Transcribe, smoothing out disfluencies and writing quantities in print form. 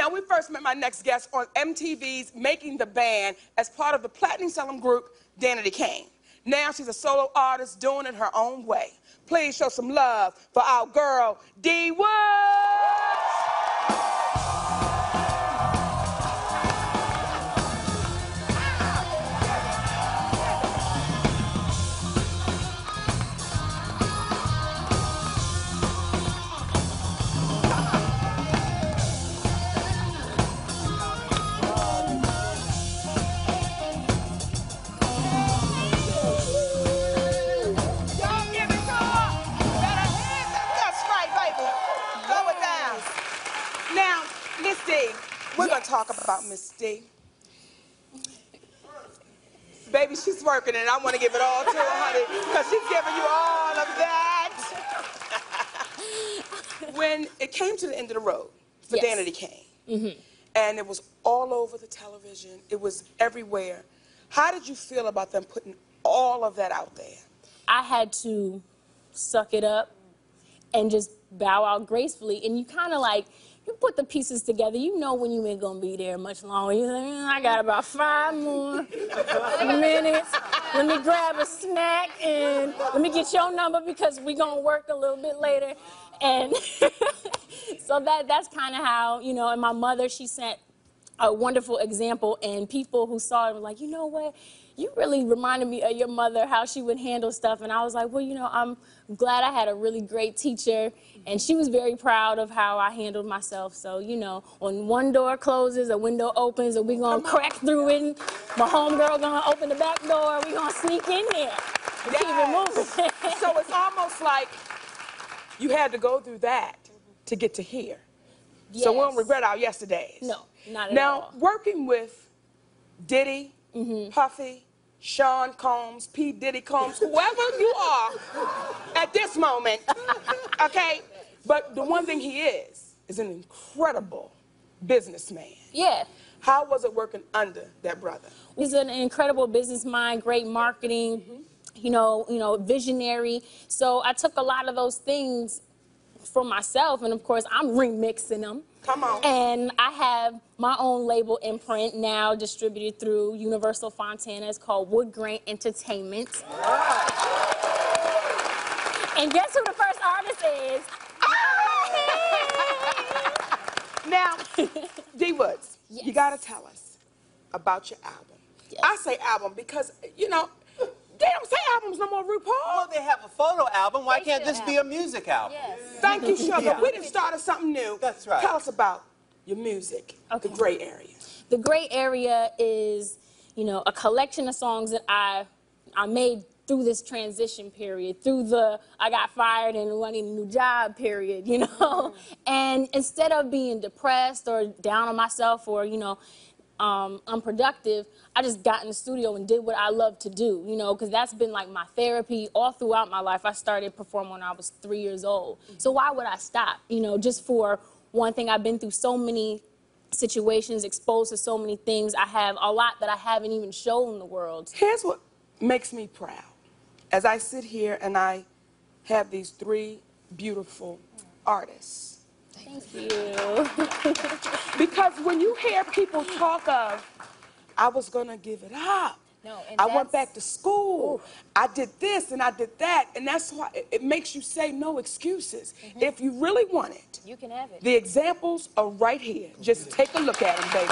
Now, we first met my next guest on MTV's Making the Band as part of the platinum-selling group, Danity Kane. Now she's a solo artist doing it her own way. Please show some love for our girl, D Woods. We're going to talk about Miss D. Baby, she's working, and I want to give it all to her, honey, because she's giving you all of that. When it came to the end of the road for Danity Kane, and it was all over the television, it was everywhere, how did you feel about them putting all of that out there? I had to suck it up and just bow out gracefully, and you kind of like... You put the pieces together, you know when you ain't gonna be there much longer. You think, I got about 5 more minutes. Let me grab a snack and let me get your number because we gonna work a little bit later. And so that's kind of how, you know, and my mother, she sent a wonderful example, and people who saw it were like, you know what? You really reminded me of your mother, how she would handle stuff. And I was like, well, you know, I'm glad I had a really great teacher. And she was very proud of how I handled myself. So, you know, when one door closes, a window opens, and we're going to crack through it. My homegirl going to open the back door. We're going to sneak in there and keep it moving. So it's almost like you had to go through that to get to here. Yes. So we don't regret our yesterdays. No, not at all. Now, working with Diddy, Puffy, Sean Combs, P. Diddy Combs, whoever you are at this moment, okay? But the one thing he is an incredible businessman. Yeah. How was it working under that brother? He's an incredible business mind, great marketing, you know, visionary. So I took a lot of those things for myself, and of course, I'm remixing them. Come on. And I have my own label imprint now distributed through Universal Fontana. It's called Wood Grant Entertainment. Wow. And guess who the first artist is? Now, D Woods, you gotta tell us about your album. Yes. I say album because, you know, they don't say albums no more, RuPaul. Well, they have a photo album. Why can't this be a music album? Yes. Thank you, Sugar. Yeah. We done started something new. That's right. Tell us about your music, The Gray Area. The Gray Area is, you know, a collection of songs that I made through this transition period, through the I got fired and I need a new job period, you know? And instead of being depressed or down on myself or, you know, unproductive, I just got in the studio and did what I love to do, you know, because that's been like my therapy all throughout my life. I started performing when I was 3 years old. So why would I stop, you know, just for one thing? I've been through so many situations, exposed to so many things. I have a lot that I haven't even shown the world. Here's what makes me proud. As I sit here and I have these 3 beautiful artists. Thank you. Because when you hear people talk of, I was going to give it up. No, and I went back to school. Ooh. I did this and I did that. And that's why it makes you say no excuses. If you really want it, you can have it. The examples are right here. Just take a look at them, baby.